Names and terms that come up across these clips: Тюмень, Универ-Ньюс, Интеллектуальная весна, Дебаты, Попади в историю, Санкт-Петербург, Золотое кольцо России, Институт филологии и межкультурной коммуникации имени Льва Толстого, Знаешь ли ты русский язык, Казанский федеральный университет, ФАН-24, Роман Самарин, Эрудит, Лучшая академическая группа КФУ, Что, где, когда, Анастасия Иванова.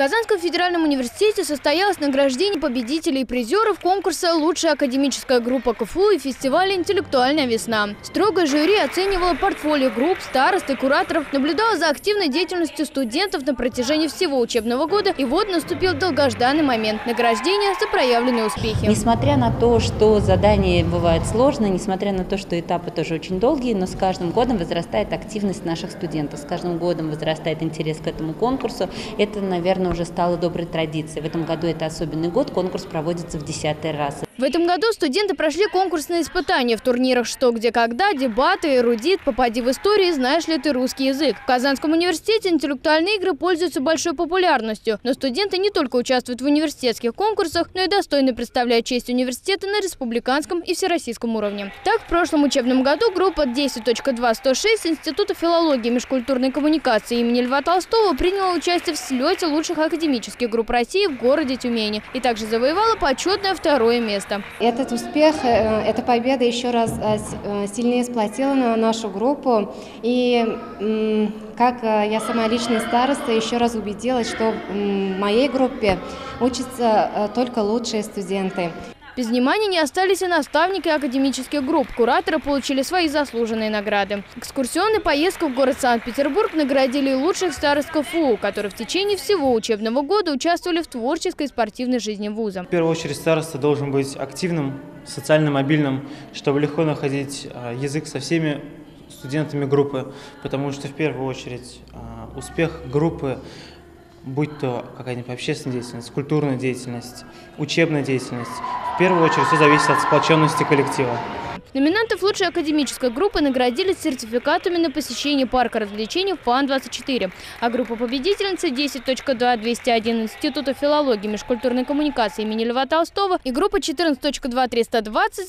В Казанском федеральном университете состоялось награждение победителей и призеров конкурса «Лучшая академическая группа КФУ» и фестиваля «Интеллектуальная весна». Строгое жюри оценивало портфолио групп, старост и кураторов, наблюдало за активной деятельностью студентов на протяжении всего учебного года. И вот наступил долгожданный момент награждения за проявленные успехи. Несмотря на то, что задания бывают сложные, несмотря на то, что этапы тоже очень долгие, но с каждым годом возрастает активность наших студентов, с каждым годом возрастает интерес к этому конкурсу. Это, наверное, уже стало доброй традицией. В этом году это особенный год, конкурс проводится в 10-й раз. В этом году студенты прошли конкурсные испытания в турнирах «Что, где, когда», «Дебаты», «Эрудит», «Попади в историю» и «Знаешь ли ты русский язык». В Казанском университете интеллектуальные игры пользуются большой популярностью, но студенты не только участвуют в университетских конкурсах, но и достойно представляют честь университета на республиканском и всероссийском уровне. Так, в прошлом учебном году группа 10.206 Института филологии и межкультурной коммуникации имени Льва Толстого приняла участие в слете лучших академических групп России в городе Тюмени и также завоевала почетное второе место. Этот успех, эта победа еще раз сильнее сплотила нашу группу. И как я сама личная староста еще раз убедилась, что в моей группе учатся только лучшие студенты. Без внимания не остались и наставники академических групп. Кураторы получили свои заслуженные награды. Экскурсионная поездка в город Санкт-Петербург наградили лучших старост КФУ, которые в течение всего учебного года участвовали в творческой и спортивной жизни вуза. В первую очередь староста должен быть активным, социально мобильным, чтобы легко находить язык со всеми студентами группы, потому что в первую очередь успех группы, будь то какая-нибудь общественная деятельность, культурная деятельность, учебная деятельность, в первую очередь все зависит от сплоченности коллектива. Номинантов лучшей академической группы наградили сертификатами на посещение парка развлечений ФАН-24, а группа победительницы 10.2201 Института филологии и межкультурной коммуникации имени Льва Толстого и группа 14.2320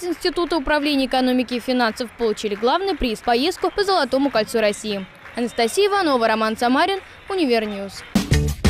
Института управления экономики и финансов получили главный приз – поездку по Золотому кольцу России. Анастасия Иванова, Роман Самарин, Универ-Ньюс.